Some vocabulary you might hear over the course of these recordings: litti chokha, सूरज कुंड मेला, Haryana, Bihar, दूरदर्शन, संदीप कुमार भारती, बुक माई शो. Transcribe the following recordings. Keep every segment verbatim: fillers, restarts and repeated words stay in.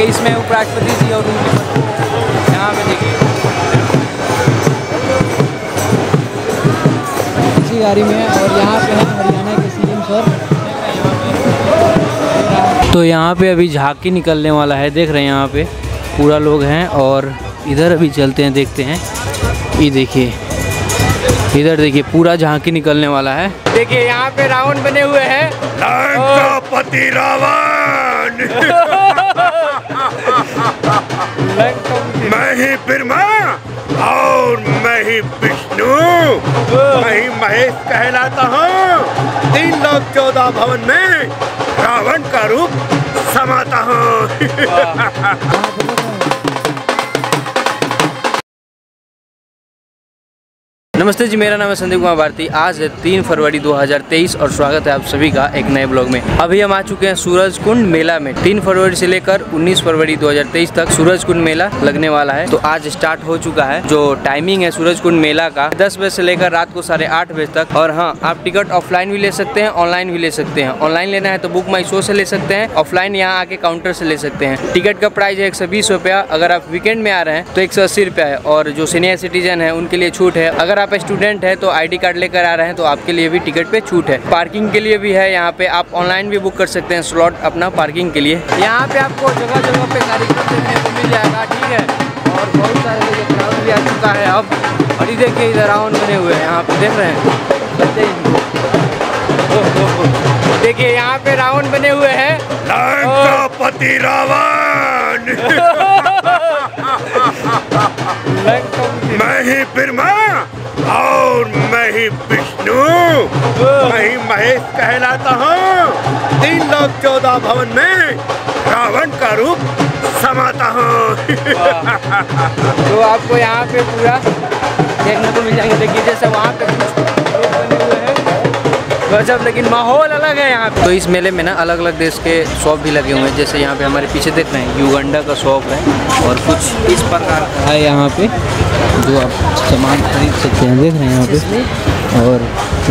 तेईस में उपराष्ट्रपति जी और उनकी पत्नी यहाँ पे देखिए इसी गाड़ी में। और यहाँ पे है हरियाणा के सीएम सर। तो यहाँ पे अभी झांकी निकलने वाला है, देख रहे हैं यहाँ पे पूरा लोग हैं। और इधर अभी चलते हैं, देखते हैं, ये देखिए इधर देखिए पूरा झांकी निकलने वाला है। देखिए यहाँ पे रावण बने हुए हैं, लंकापति रावण मैं ही ब्रह्मा और मैं ही विष्णु मैं ही महेश कहलाता हूँ। तीन लोग चौदह भवन में रावण का रूप समाता हूँ। नमस्ते जी, मेरा नाम है संदीप कुमार भारती। आज है तीन फरवरी दो हज़ार तेईस और स्वागत है आप सभी का एक नए ब्लॉग में। अभी हम आ चुके हैं सूरज कुंड मेला में। तीन फरवरी से लेकर उन्नीस फरवरी दो हज़ार तेईस तक सूरज कुंड मेला लगने वाला है। तो आज स्टार्ट हो चुका है। जो टाइमिंग है सूरज कुंड मेला का दस बजे से लेकर रात को साढ़े आठ बजे तक। और हाँ, आप टिकट ऑफलाइन भी ले सकते हैं, ऑनलाइन भी ले सकते हैं। ऑनलाइन लेना है तो बुक माई शो से ले सकते हैं, ऑफलाइन यहाँ आके काउंटर से ले सकते हैं। टिकट का प्राइस है एक सौ बीस रुपया। अगर आप वीकेंड में आ रहे हैं तो एक सौ अस्सी रुपया है। और जो सीनियर सिटीजन है उनके लिए छूट है। अगर आप स्टूडेंट है तो आईडी कार्ड लेकर आ रहे हैं तो आपके लिए भी टिकट पे छूट है। पार्किंग के लिए भी है यहाँ पे, आप ऑनलाइन भी बुक कर सकते हैं स्लॉट अपना पार्किंग के लिए। यहाँ पे आपको जगह जगह पे कार्यक्रम देखने को मिल जाएगा, ठीक है। और बहुत सारे जगह भी आ चुका है अब। और ये देखिए इधर रावण बने हुए हैं, यहाँ पे देख रहे हैं। देखिए यहाँ पे रावण बने हुए हैं, लंकापति रावण मैं ही ब्रह्मा और मैं ही विष्णु मैं ही महेश कहलाता हूँ। तीन लोग चौदह भवन में रावण का रूप समाता हूँ। तो आपको यहाँ पे पूरा देखने को मिल जाएंगे। देखिए जैसे वहाँ पे लोग बने हुए हैं गजब, लेकिन माहौल अलग है यहाँ पे। तो इस मेले में ना अलग अलग देश के शॉप भी लगे हुए हैं। जैसे यहाँ पे हमारे पीछे देख रहे हैं युगांडा का शॉप है और कुछ इस प्रकार का है यहाँ पे, जो आप सामान खरीद सकते हैं, देख रहे हैं यहाँ पे। और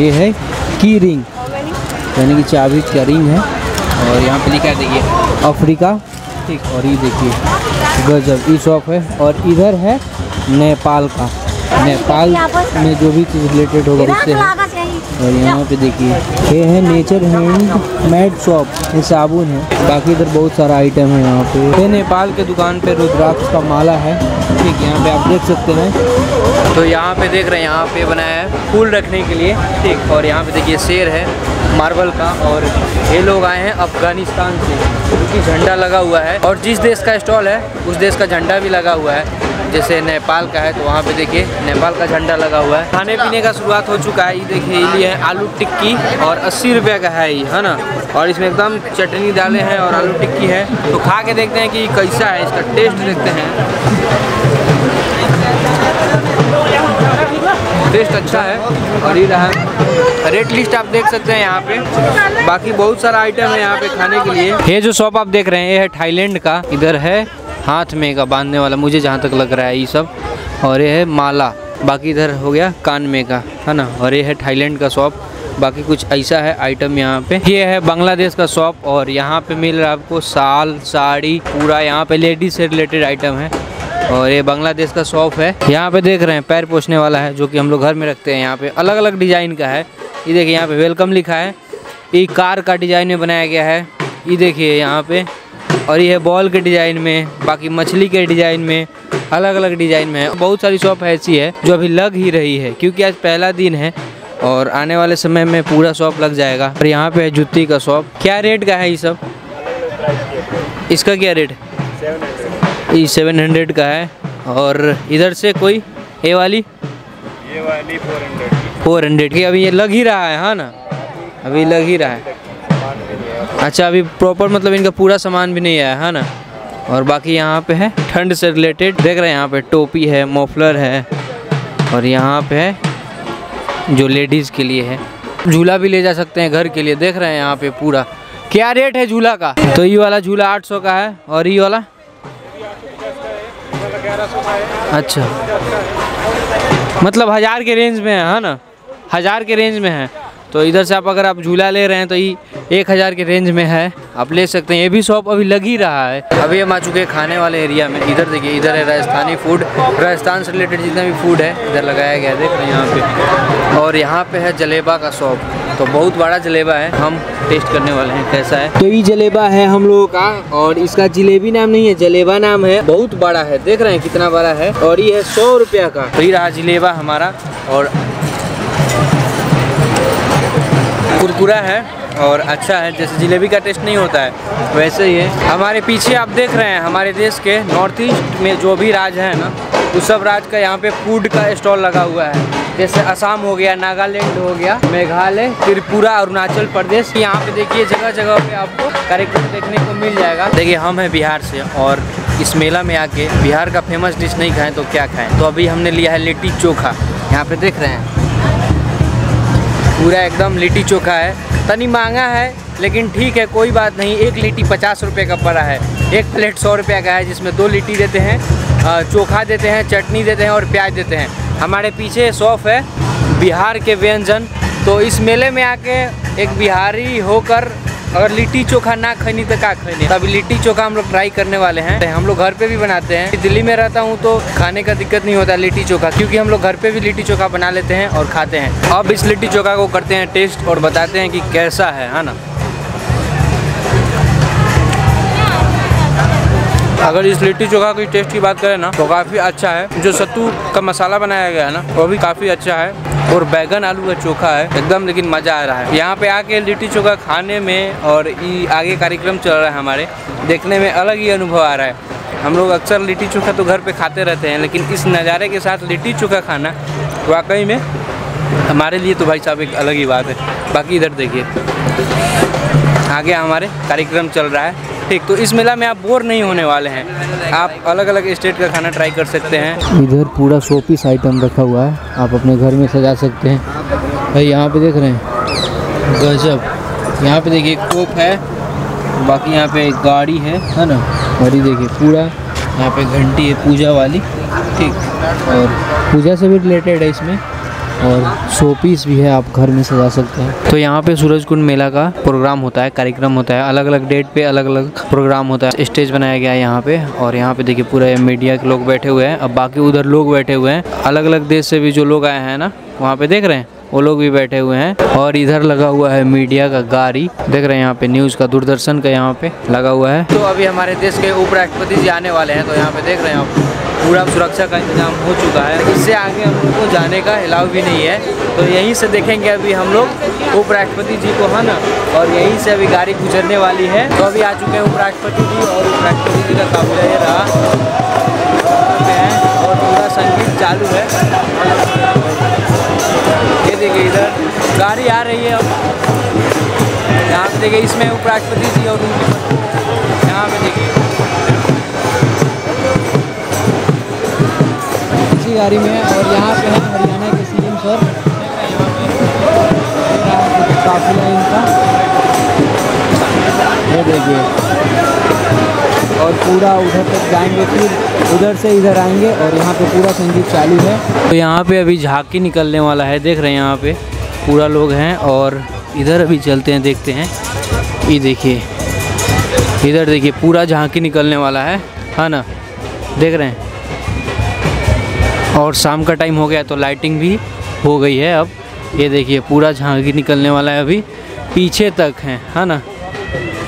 ये है की रिंग, यानी कि चाबी का रिंग है। और यहाँ पे लिखा है देखिए अफ्रीका, ठीक। और ये देखिए गजब ई शॉप है। और इधर है नेपाल का, नेपाल में जो भी चीज़ रिलेटेड होगा उससे है। और यहाँ पे देखिए ये है नेचर हैंडमेड शॉप, ये साबुन है। बाकी इधर बहुत सारा आइटम है यहाँ पे। ये नेपाल के दुकान पे रुद्राक्ष का माला है, ठीक। यहाँ पे आप देख सकते हैं। तो यहाँ पे देख रहे हैं यहाँ पे बनाया है फूल रखने के लिए, ठीक। और यहाँ पे देखिए शेर है मार्बल का। और ये लोग आए हैं अफगानिस्तान से, क्योंकि झंडा लगा हुआ है। और जिस देश का स्टॉल है उस देश का झंडा भी लगा हुआ है। जैसे नेपाल का है तो वहाँ पे देखिए नेपाल का झंडा लगा हुआ है। खाने पीने का शुरुआत हो चुका है। ये देखिए ये है आलू टिक्की और अस्सी रुपये का है ये, है ना। और इसमें एकदम चटनी डाले हैं और आलू टिक्की है। तो खा के देखते हैं कि कैसा है, इसका टेस्ट देखते हैं। टेस्ट अच्छा है। और ये रहा रेट लिस्ट, आप देख सकते हैं यहाँ पे। बाकी बहुत सारा आइटम है यहाँ पे खाने के लिए। ये जो शॉप आप देख रहे हैं ये है थाईलैंड का। इधर है हाथ में का बांधने वाला, मुझे जहाँ तक लग रहा है ये सब। और ये है माला। बाकी इधर हो गया कान में का, है ना। और ये है थाईलैंड का शॉप। बाकी कुछ ऐसा है आइटम यहाँ पे। ये है बांग्लादेश का शॉप। और यहाँ पे मिल रहा है आपको साल साड़ी पूरा, यहाँ पे लेडीज से रिलेटेड आइटम है। और ये बांग्लादेश का शॉप है। यहाँ पे देख रहे हैं पैर पोछने वाला है, जो कि हम लोग घर में रखते हैं। यहाँ पे अलग अलग डिज़ाइन का है। ये देखिए यहाँ पे वेलकम लिखा है। ये कार का डिज़ाइन में बनाया गया है, ये देखिए यहाँ पे। और ये है बॉल के डिज़ाइन में, बाकी मछली के डिज़ाइन में, अलग अलग डिज़ाइन में है। बहुत सारी शॉप ऐसी है जो अभी लग ही रही है, क्योंकि आज पहला दिन है और आने वाले समय में पूरा शॉप लग जाएगा। और यहाँ पे है जूती का शॉप। क्या रेट का है ये सब? इसका क्या रेट? ये सेवन हंड्रेड का है। और इधर से कोई ये वाली ये वाली फोर हंड्रेड फोर हंड्रेड की। अभी ये लग ही रहा है, हाँ ना, अभी लग ही रहा है। अच्छा, अभी प्रॉपर मतलब इनका पूरा सामान भी नहीं आया, है ना। और बाकी यहाँ पे है ठंड से रिलेटेड, देख रहे हैं यहाँ पे टोपी है, मफलर है। और यहाँ पे है जो लेडीज़ के लिए है, झूला भी ले जा सकते हैं घर के लिए, देख रहे हैं यहाँ पे पूरा। क्या रेट है झूला का? तो ये वाला झूला आठ सौ का है। और ये वाला अच्छा, मतलब हज़ार के रेंज में है, है ना, हज़ार के रेंज में है। तो इधर से आप अगर आप झूला ले रहे हैं तो ये एक हज़ार के रेंज में है, आप ले सकते हैं। ये भी शॉप अभी लग ही रहा है। अभी हम आ चुके हैं खाने वाले एरिया में। इधर देखिए, इधर है राजस्थानी फूड, राजस्थान से रिलेटेड जितना भी फूड है इधर लगाया गया है, देख रहे हैं यहाँ पे। और यहाँ पे है जलेबा का शॉप, तो बहुत बड़ा जलेबा है, हम टेस्ट करने वाले हैं कैसा है। तो ये जलेबा है हम लोगों का, और इसका जलेबी नाम नहीं है, जलेबा नाम है। बहुत बड़ा है, देख रहे हैं कितना बड़ा है। और ये है सौ रुपया का। तो ये रहा जलेबा हमारा, और कुरकुरा है और अच्छा है। जैसे जलेबी का टेस्ट नहीं होता है वैसे ही है। हमारे पीछे आप देख रहे हैं हमारे देश के नॉर्थ ईस्ट में जो भी राज्य है ना, उस सब राज्य का यहाँ पे फूड का स्टॉल लगा हुआ है। जैसे असम हो गया, नागालैंड हो गया, मेघालय, त्रिपुरा, अरुणाचल प्रदेश। यहाँ पे देखिए जगह जगह पे आपको कार्यक्रम देखने को मिल जाएगा। देखिए हम हैं बिहार से, और इस मेला में आके बिहार का फेमस डिश नहीं खाएँ तो क्या खाएँ। तो अभी हमने लिया है लिट्टी चोखा, यहाँ पे देख रहे हैं पूरा एकदम लिट्टी चोखा है। तनी महंगा है लेकिन ठीक है, कोई बात नहीं। एक लिट्टी पचास रुपये का पड़ा है, एक प्लेट सौ रुपये का है, जिसमें दो लिट्टी देते हैं, चोखा देते हैं, चटनी देते हैं और प्याज देते हैं। हमारे पीछे शॉप है बिहार के व्यंजन। तो इस मेले में आके एक बिहारी होकर अगर लिट्टी चोखा ना खैनी तो क्या खैनी। तो अभी लिट्टी चोखा हम लोग ट्राई करने वाले हैं। हम लोग घर पे भी बनाते हैं, दिल्ली में रहता हूँ तो खाने का दिक्कत नहीं होता लिट्टी चोखा, क्योंकि हम लोग घर पे भी लिट्टी चोखा बना लेते हैं और खाते हैं। अब इस लिट्टी चोखा को करते हैं टेस्ट और बताते हैं कि कैसा है, है ना। अगर इस लिट्टी चोखा की टेस्ट की बात करें ना तो काफ़ी अच्छा है। जो सत्तू का मसाला बनाया गया है ना वो भी काफ़ी अच्छा है, और बैगन आलू का चोखा है एकदम, लेकिन मज़ा आ रहा है यहाँ पे आके लिट्टी चोखा खाने में। और ये आगे कार्यक्रम चल रहा है हमारे, देखने में अलग ही अनुभव आ रहा है। हम लोग अक्सर लिट्टी चोखा तो घर पे खाते रहते हैं, लेकिन इस नज़ारे के साथ लिट्टी चोखा खाना वाकई में हमारे लिए तो भाई साहब एक अलग ही बात है। बाकी इधर देखिए आगे हमारे कार्यक्रम चल रहा है। ठीक, तो इस मेला में आप बोर नहीं होने वाले हैं, आप अलग अलग स्टेट का खाना ट्राई कर सकते हैं। इधर पूरा शोपीस आइटम रखा हुआ है, आप अपने घर में सजा सकते हैं। भाई यहाँ पे देख रहे हैं गजब, यहाँ पे देखिए कोप है, बाकी यहाँ पे गाड़ी है, है ना। गाड़ी देखिए पूरा, यहाँ पे घंटी है पूजा वाली, ठीक, और पूजा से भी रिलेटेड है इसमें, और शोपीस भी है, आप घर में सजा सकते हैं। तो यहाँ पे सूरज कुंड मेला का प्रोग्राम होता है, कार्यक्रम होता है, अलग अलग डेट पे अलग अलग प्रोग्राम होता है। स्टेज बनाया गया है यहाँ पे, और यहाँ पे देखिए पूरा मीडिया के लोग बैठे हुए हैं। अब बाकी उधर लोग बैठे हुए हैं, अलग अलग देश से भी जो लोग आए हैं ना, वहाँ पे देख रहे हैं वो लोग भी बैठे हुए हैं। और इधर लगा हुआ है मीडिया का गाड़ी, देख रहे हैं यहाँ पे न्यूज़ का, दूरदर्शन का यहाँ पे लगा हुआ है। तो अभी हमारे देश के उपराष्ट्रपति जी आने वाले हैं, तो यहाँ पे देख रहे हैं आप पूरा सुरक्षा का इंतजाम हो चुका है। इससे आगे हम लोग को जाने का अलाउ भी नहीं है, तो यहीं से देखेंगे अभी हम लोग उपराष्ट्रपति जी को, है ना। और यहीं से अभी गाड़ी गुजरने वाली है। तो अभी आ चुके हैं उपराष्ट्रपति जी, और उपराष्ट्रपति जी का काफिला ये रहा, और पूरा संगीत चालू है। ये देखिए इधर गाड़ी आ रही है, यहाँ पे देखिए इसमें उपराष्ट्रपति जी, और यहाँ पे देखिए इसी गाड़ी में, और यहाँ पे है हरियाणा के सीएम सर, काफी है इनका, ये देखिए। और पूरा उधर तक जाएंगे, फिर उधर से इधर आएंगे, और यहाँ पे पूरा संगीत चालू है। तो यहाँ पे अभी झांकी निकलने वाला है, देख रहे हैं यहाँ पे पूरा लोग हैं। और इधर अभी चलते हैं, देखते हैं, ये देखिए इधर देखिए पूरा झांकी निकलने वाला है, है ना, देख रहे हैं। और शाम का टाइम हो गया तो लाइटिंग भी हो गई है। अब ये देखिए पूरा झांकी निकलने वाला है, अभी पीछे तक है, है ना।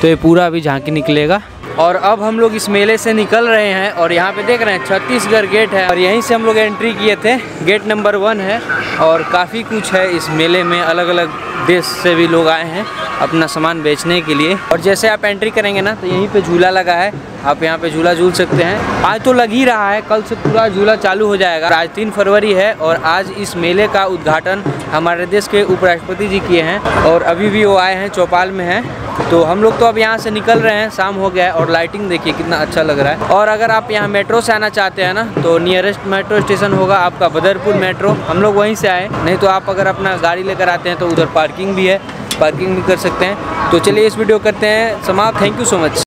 तो ये पूरा अभी झांकी निकलेगा, और अब हम लोग इस मेले से निकल रहे हैं। और यहाँ पे देख रहे हैं छत्तीसगढ़ गेट है, और यहीं से हम लोग एंट्री किए थे, गेट नंबर वन है। और काफ़ी कुछ है इस मेले में, अलग अलग देश से भी लोग आए हैं अपना सामान बेचने के लिए। और जैसे आप एंट्री करेंगे ना तो यहीं पे झूला लगा है, आप यहाँ पे झूला झूल सकते हैं। आज तो लग ही रहा है, कल से पूरा झूला चालू हो जाएगा। आज तीन फरवरी है, और आज इस मेले का उद्घाटन हमारे देश के उपराष्ट्रपति जी किए हैं, और अभी भी वो आए हैं, चौपाल में हैं। तो हम लोग तो अब यहाँ से निकल रहे हैं, शाम हो गया है, और लाइटिंग देखिए कितना अच्छा लग रहा है। और अगर आप यहाँ मेट्रो से आना चाहते हैं ना तो नियरेस्ट मेट्रो स्टेशन होगा आपका बदरपुर मेट्रो, हम लोग वहीं से आए। नहीं तो आप अगर अपना गाड़ी लेकर आते हैं तो उधर पार्किंग भी है, पार्किंग भी कर सकते हैं। तो चलिए इस वीडियो करते हैं समाप्त। Thank you so much.